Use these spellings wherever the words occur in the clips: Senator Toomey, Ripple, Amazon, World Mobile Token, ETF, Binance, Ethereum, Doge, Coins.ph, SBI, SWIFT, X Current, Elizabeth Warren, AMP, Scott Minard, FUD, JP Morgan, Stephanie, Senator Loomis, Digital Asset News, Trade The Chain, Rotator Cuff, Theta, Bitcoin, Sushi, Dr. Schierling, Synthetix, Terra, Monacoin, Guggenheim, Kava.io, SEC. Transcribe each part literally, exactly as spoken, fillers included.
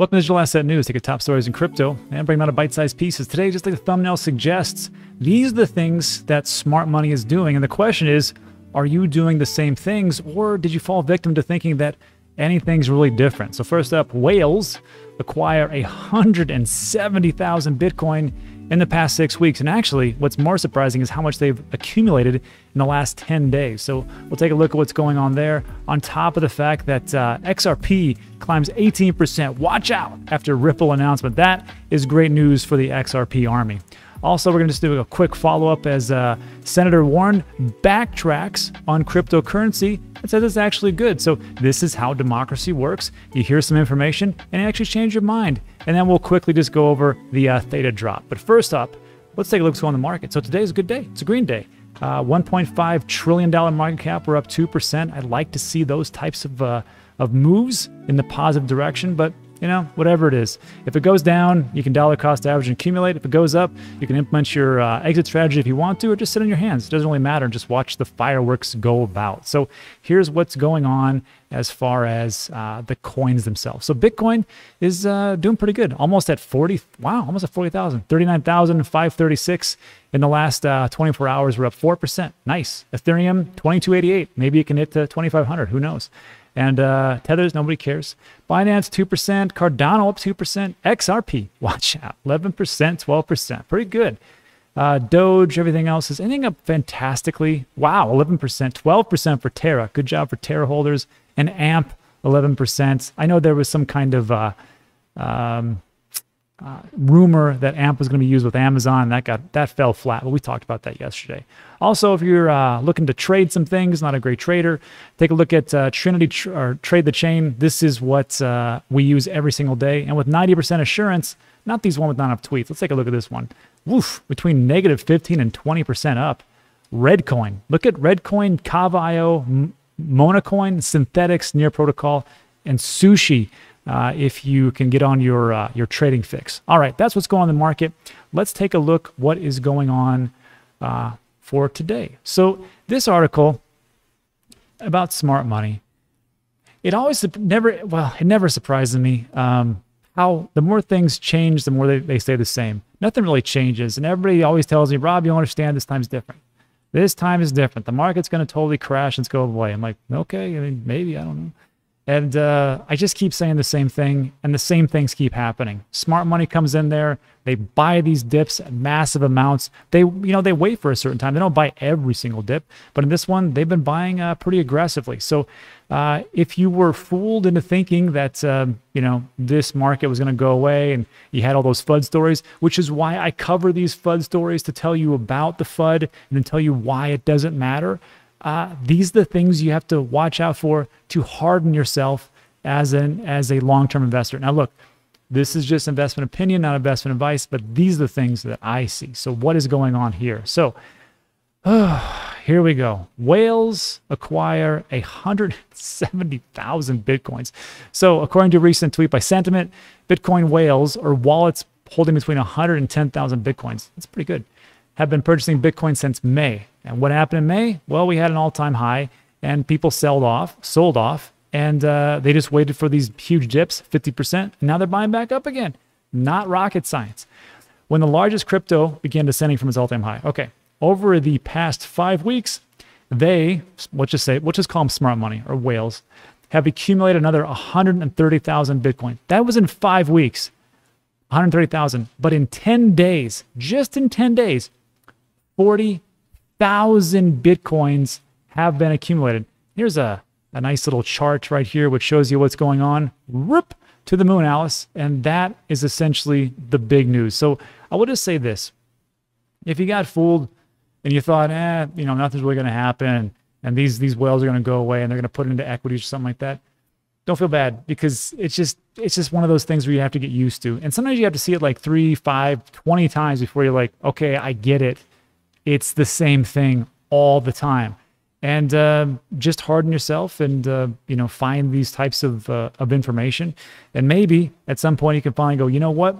Welcome to Digital Asset News. Take the top stories in crypto and bring them out of bite-sized pieces. Today, just like the thumbnail suggests, these are the things that smart money is doing. And the question is, are you doing the same things, or did you fall victim to thinking that anything's really different? So first up, whales acquire one hundred seventy thousand Bitcoin in the past six weeks. And actually, what's more surprising is how much they've accumulated in the last ten days. So we'll take a look at what's going on there, on top of the fact that uh, X R P climbs eighteen percent. Watch out after Ripple announcement. That is great news for the X R P army. Also, we're going to just do a quick follow-up as uh, Senator Warren backtracks on cryptocurrency and says it's actually good. So this is how democracy works. You hear some information and it actually changes your mind. And then we'll quickly just go over the uh, Theta drop. But first up, let's take a look at what's on the market. So today is a good day. It's a green day. Uh, one point five trillion dollars market cap. We're up two percent. I'd like to see those types of, uh, of moves in the positive direction, but you know, whatever it is. If it goes down, you can dollar cost average and accumulate. If it goes up, you can implement your uh, exit strategy if you want to, or just sit on your hands. It doesn't really matter. Just watch the fireworks go about. So here's what's going on as far as uh, the coins themselves. So Bitcoin is uh, doing pretty good. Almost at forty, wow, almost at forty thousand, thirty-nine thousand five hundred thirty-six in the last uh, twenty-four hours. We're up four percent. Nice. Ethereum, twenty-two eighty-eight. Maybe it can hit to twenty-five hundred. Who knows? And uh, Tethers, nobody cares. Binance, two percent. Cardano, up two percent. X R P, watch out, eleven percent, twelve percent. Pretty good. Uh, Doge, everything else is ending up fantastically. Wow, eleven percent, twelve percent for Terra. Good job for Terra holders. And A M P, eleven percent. I know there was some kind of uh, um, uh, rumor that A M P was going to be used with Amazon. That got that fell flat, but we talked about that yesterday. Also, if you're uh, looking to trade some things, not a great trader, take a look at uh, Trinity tr or Trade the Chain. This is what uh, we use every single day. And with ninety percent assurance, not these one with non-up tweets. Let's take a look at this one. Woof, between negative fifteen and twenty percent up. Redcoin. Look at Redcoin, Kava dot I O, Monacoin, Synthetix, Near Protocol, and Sushi. Uh, if you can get on your uh, your trading fix. All right, that's what's going on in the market. Let's take a look what is going on uh, for today. So this article about smart money, it always never well it never surprises me um, how the more things change, the more they, they stay the same. Nothing really changes, and everybody always tells me, Rob, you understand this time's different. This time is different. The market's going to totally crash and go away. I'm like, okay, I mean, maybe, I don't know. And uh, I just keep saying the same thing, and the same things keep happening. Smart money comes in there. They buy these dips at massive amounts. They, you know, they wait for a certain time. They don't buy every single dip, but in this one, they've been buying uh, pretty aggressively. So uh, if you were fooled into thinking that, um, you know, this market was going to go away and you had all those FUD stories, which is why I cover these FUD stories to tell you about the FUD and then tell you why it doesn't matter. Uh, these are the things you have to watch out for to harden yourself as an as a long-term investor. Now, look, this is just investment opinion, not investment advice, but these are the things that I see. So what is going on here? So uh, here we go. Whales acquire one hundred seventy thousand Bitcoins. So according to a recent tweet by Santiment, Bitcoin whales, or wallets holding between one hundred and ten thousand Bitcoins, that's pretty good, have been purchasing Bitcoin since May. And what happened in May? Well, we had an all-time high, and people sold off, sold off, and uh, they just waited for these huge dips, fifty percent, and now they're buying back up again. Not rocket science. When the largest crypto began descending from its all-time high. Okay, over the past five weeks, they, let's just say, let's just call them smart money or whales, have accumulated another one hundred thirty thousand Bitcoin. That was in five weeks, one hundred thirty thousand. But in ten days, just in ten days, forty thousand Bitcoins have been accumulated. Here's a, a nice little chart right here, which shows you what's going on. Rip to the moon, Alice. And that is essentially the big news. So I would just say this. If you got fooled and you thought, eh, you know, nothing's really going to happen, and these, these whales are going to go away and they're going to put it into equities or something like that, don't feel bad, because it's just, it's just one of those things where you have to get used to. And sometimes you have to see it like three, five, twenty times before you're like, okay, I get it. It's the same thing all the time. And uh, just harden yourself and, uh, you know, find these types of, uh, of information. And maybe at some point you can finally go, you know what?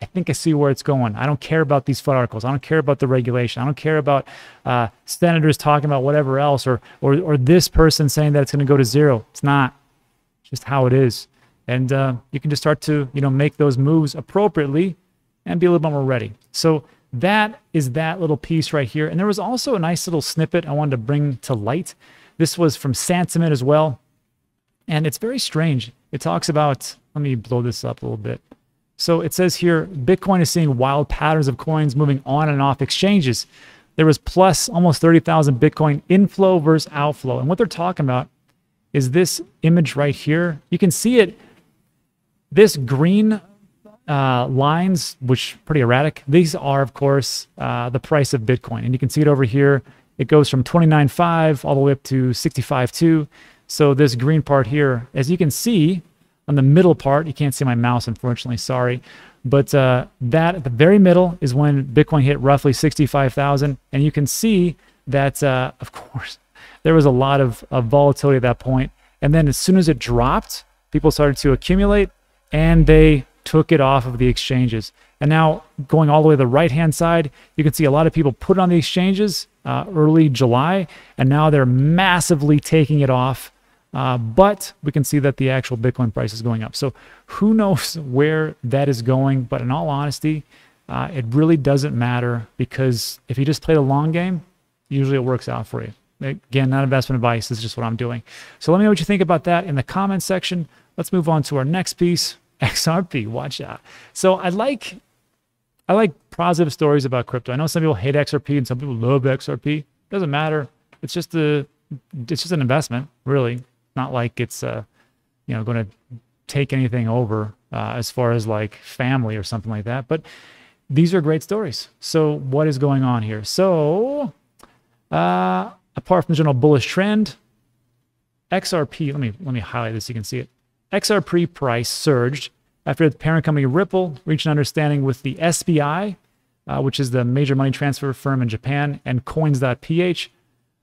I think I see where it's going. I don't care about these F U D articles. I don't care about the regulation. I don't care about uh, senators talking about whatever else, or, or, or this person saying that it's going to go to zero. It's not. It's just how it is. And uh, you can just start to, you know, make those moves appropriately and be a little bit more ready. So that is that little piece right here. And there was also a nice little snippet I wanted to bring to light. This was from Santiment as well. And it's very strange. It talks about, let me blow this up a little bit. So it says here, Bitcoin is seeing wild patterns of coins moving on and off exchanges. There was plus almost thirty thousand Bitcoin inflow versus outflow. And what they're talking about is this image right here. You can see it. This green uh, lines, which pretty erratic. These are, of course, uh, the price of Bitcoin. And you can see it over here. It goes from twenty-nine point five all the way up to sixty-five point two. So this green part here, as you can see on the middle part, you can't see my mouse, unfortunately, sorry. But uh, that at the very middle is when Bitcoin hit roughly sixty-five thousand. And you can see that, uh, of course, there was a lot of, of volatility at that point. And then as soon as it dropped, people started to accumulate and they took it off of the exchanges. And now going all the way to the right-hand side, you can see a lot of people put it on the exchanges uh, early July, and now they're massively taking it off. Uh, but we can see that the actual Bitcoin price is going up. So who knows where that is going? But in all honesty, uh, it really doesn't matter, because if you just play the long game, usually it works out for you. Again, not investment advice. This is just what I'm doing. So let me know what you think about that in the comments section. Let's move on to our next piece, X R P. Watch out. So I like, I like positive stories about crypto. I know some people hate X R P and some people love X R P. It doesn't matter. It's just a, it's just an investment, really. Not like it's, uh, you know, going to take anything over uh, as far as like family or something like that. But these are great stories. So what is going on here? So uh, apart from the general bullish trend, X R P. Let me let me highlight this so you can see it. X R P price surged after the parent company Ripple reached an understanding with the S B I, uh, which is the major money transfer firm in Japan, and Coins dot P H,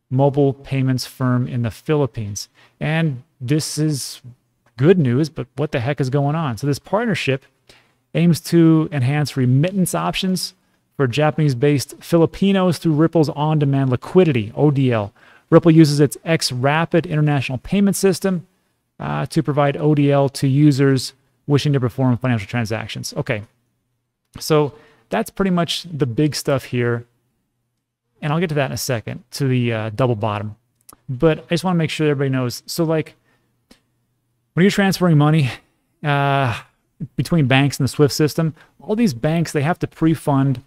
mobile payments firm in the Philippines. And this is good news, but what the heck is going on? So this partnership aims to enhance remittance options for Japanese-based Filipinos through Ripple's on-demand liquidity, O D L. Ripple uses its X Rapid international payment system Uh, to provide O D L to users wishing to perform financial transactions. Okay, so that's pretty much the big stuff here. And I'll get to that in a second, to the uh, double bottom. But I just want to make sure everybody knows. So like, when you're transferring money uh, between banks and the SWIFT system, all these banks, they have to pre-fund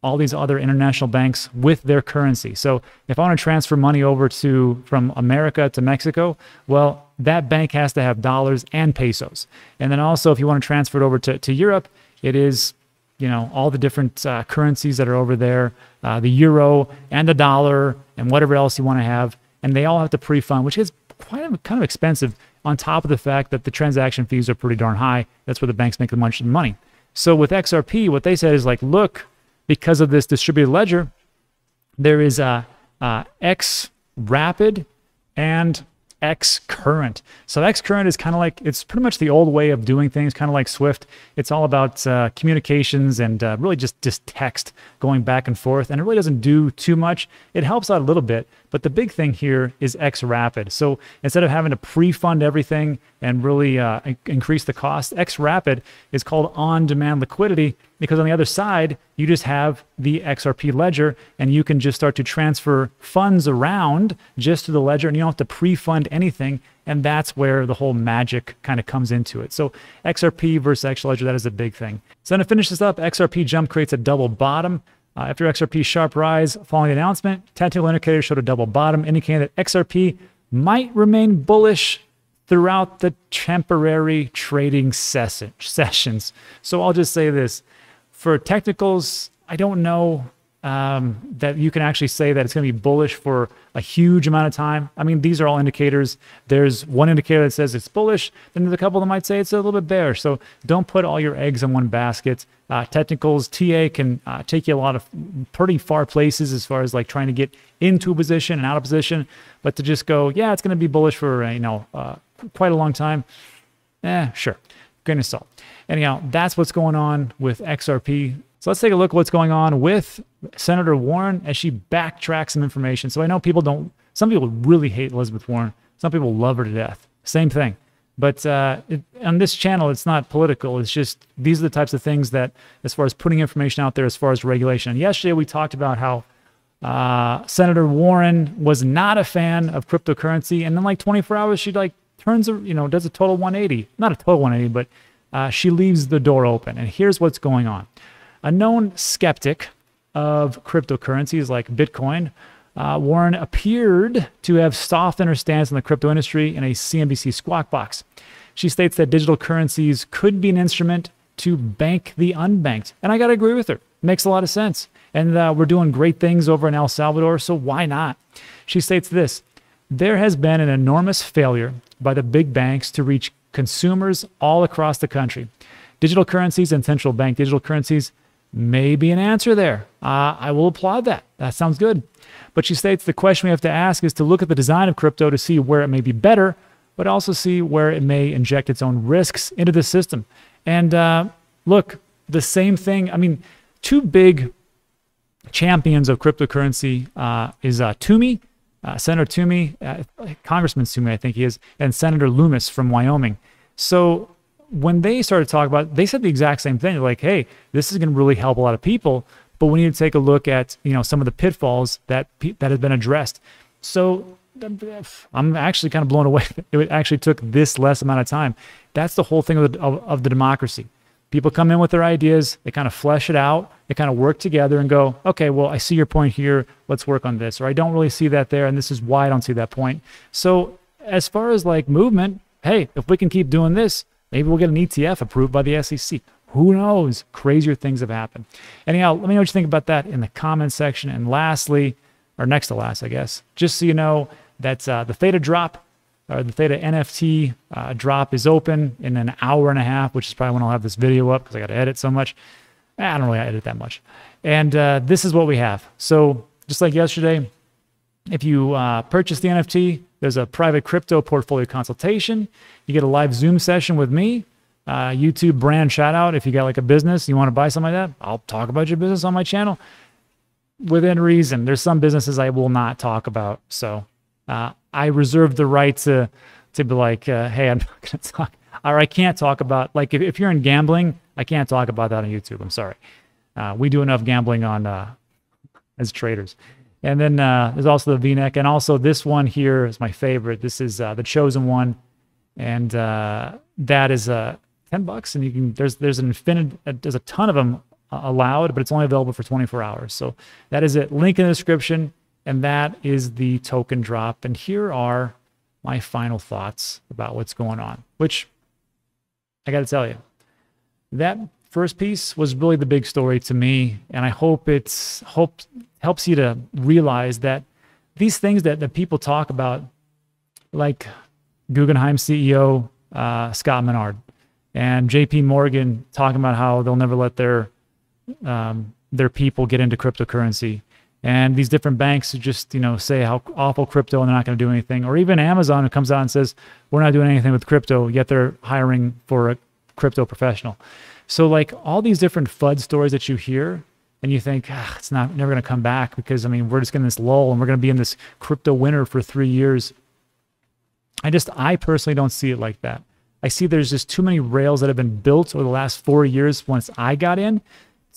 all these other international banks with their currency. So if I want to transfer money over to from America to Mexico, well, that bank has to have dollars and pesos. And then also, if you want to transfer it over to, to Europe, it is, you know, all the different uh, currencies that are over there, uh, the euro and the dollar and whatever else you want to have. And they all have to pre-fund, which is quite a, kind of expensive, on top of the fact that the transaction fees are pretty darn high. That's where the banks make the much money. So with X R P, what they said is like, look, because of this distributed ledger, there is a, a X Rapid and X Current. So X Current is kind of like, it's pretty much the old way of doing things, kind of like SWIFT. It's all about uh, communications and uh, really just, just text going back and forth. And it really doesn't do too much. It helps out a little bit, but the big thing here is X Rapid. So instead of having to pre-fund everything and really uh, increase the cost, X Rapid is called on-demand liquidity, because on the other side, you just have the X R P ledger, and you can just start to transfer funds around just to the ledger, and you don't have to pre-fund anything. And that's where the whole magic kind of comes into it. So X R P versus X Ledger, that is a big thing. So then to finish this up, X R P jump creates a double bottom. Uh, after X R P sharp rise following the announcement, technical indicators showed a double bottom, indicating that X R P might remain bullish throughout the temporary trading session, sessions. So I'll just say this. For technicals, I don't know um, that you can actually say that it's going to be bullish for a huge amount of time. I mean, these are all indicators. There's one indicator that says it's bullish, then there's a couple that might say it's a little bit bearish. So don't put all your eggs in one basket. Uh, technicals, T A can uh, take you a lot of pretty far places as far as like trying to get into a position and out of position. But to just go, yeah, it's going to be bullish for uh, you know uh, quite a long time, eh, sure. Grain of salt. Anyhow, that's what's going on with X R P. So let's take a look at what's going on with Senator Warren as she backtracks some information. So I know people don't, some people really hate Elizabeth Warren. Some people love her to death. Same thing. But uh, it, on this channel, it's not political. It's just these are the types of things that, as far as putting information out there, as far as regulation. And yesterday, we talked about how uh, Senator Warren was not a fan of cryptocurrency, and in like twenty-four hours, she like turns, a, you know, does a total one eighty. Not a total one eighty, but uh, she leaves the door open. And here's what's going on. A known skeptic of cryptocurrencies like Bitcoin, Uh, Warren appeared to have softened her stance in the crypto industry in a C N B C Squawk Box. She states that digital currencies could be an instrument to bank the unbanked. And I got to agree with her. It makes a lot of sense. And uh, we're doing great things over in El Salvador, so why not? She states this: there has been an enormous failure by the big banks to reach consumers all across the country. Digital currencies and central bank digital currencies may be an answer there. Uh, I will applaud that. That sounds good. But she states the question we have to ask is to look at the design of crypto to see where it may be better, but also see where it may inject its own risks into the system. And uh, look, the same thing. I mean, two big champions of cryptocurrency uh, is uh, Toomey, uh, Senator Toomey, uh, Congressman Toomey, I think he is, and Senator Loomis from Wyoming. So when they started talking about it, they said the exact same thing. They're like, hey, this is going to really help a lot of people, but we need to take a look at, you know, some of the pitfalls that that have been addressed. So I'm actually kind of blown away. It actually took this less amount of time. That's the whole thing of the, of, of the democracy. People come in with their ideas, they kind of flesh it out, they kind of work together and go, okay, well, I see your point here, let's work on this, or I don't really see that there, and this is why I don't see that point. So as far as like movement, hey, if we can keep doing this, maybe we'll get an E T F approved by the S E C. Who knows? Crazier things have happened. Anyhow, let me know what you think about that in the comments section. And lastly, or next to last, I guess, just so you know that uh, the Theta drop, or the Theta N F T uh, drop is open in an hour and a half, which is probably when I'll have this video up because I got to edit so much. I don't really edit that much. And uh, this is what we have. So just like yesterday, if you uh, purchase the N F T, there's a private crypto portfolio consultation. You get a live Zoom session with me, uh, YouTube brand shout out. If you got like a business, you want to buy something like that, I'll talk about your business on my channel within reason. There's some businesses I will not talk about. So uh, I reserve the right to, to be like, uh, hey, I'm not going to talk, or I can't talk about, like if, if you're in gambling, I can't talk about that on YouTube. I'm sorry. Uh, we do enough gambling on uh, as traders. And then uh, there's also the V-neck. And also this one here is my favorite. This is uh, the chosen one. And uh, that is uh, ten bucks. And you can, there's there's an infinite, uh, there's a ton of them uh, allowed, but it's only available for twenty-four hours. So that is it. Link in the description. And that is the token drop. And here are my final thoughts about what's going on, which I got to tell you, that first piece was really the big story to me. And I hope it's hope helps you to realize that these things that, that people talk about, like Guggenheim C E O uh, Scott Minard and J P Morgan talking about how they'll never let their um, their people get into cryptocurrency, and these different banks who just, you know, say how awful crypto and they're not going to do anything, or even Amazon who comes out and says we're not doing anything with crypto, yet they're hiring for a crypto professional. So like all these different F U D stories that you hear, and you think, ah, it's not never going to come back because, I mean, we're just getting this lull and we're going to be in this crypto winter for three years. I just, I personally don't see it like that. I see there's just too many rails that have been built over the last four years once I got in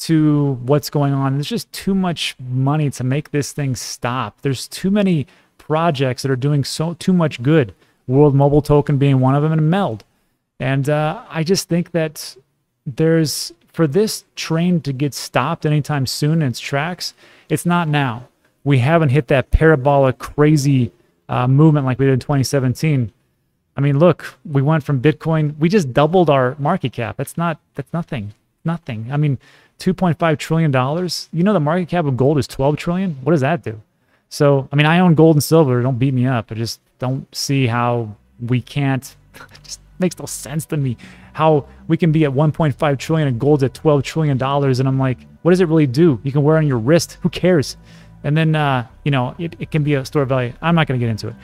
to what's going on. There's just too much money to make this thing stop. There's too many projects that are doing so too much good, World Mobile Token being one of them, and Meld. And uh, I just think that there's, for this train to get stopped anytime soon in its tracks, it's not now. We haven't hit that parabolic crazy uh, movement like we did in twenty seventeen. I mean, look, we went from Bitcoin, we just doubled our market cap. That's not, that's nothing, nothing. I mean, two point five trillion dollars. You know, the market cap of gold is twelve trillion. What does that do? So, I mean, I own gold and silver. Don't beat me up. I just don't see how we can't just, makes no sense to me how we can be at one point five trillion and gold's at twelve trillion dollars, and I'm like, what does it really do? You can wear it on your wrist, who cares? And then uh you know, it, it can be a store of value. I'm not going to get into it.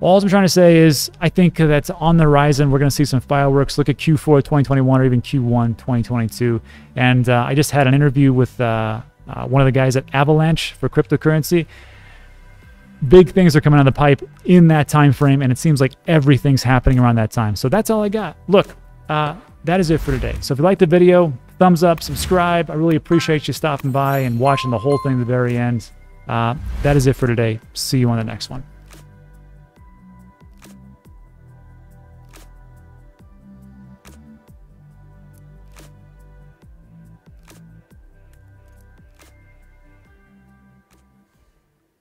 All I'm trying to say is I think that's on the horizon. We're going to see some fireworks. Look at Q four twenty twenty-one or even Q one twenty twenty-two. And uh, I just had an interview with uh, uh one of the guys at Avalanche for cryptocurrency. big things are coming out of the pipe in that time frame, and it seems like everything's happening around that time. So that's all I got. Look, uh, that is it for today. So if you liked the video, thumbs up, subscribe. I really appreciate you stopping by and watching the whole thing to the very end. Uh, that is it for today. See you on the next one.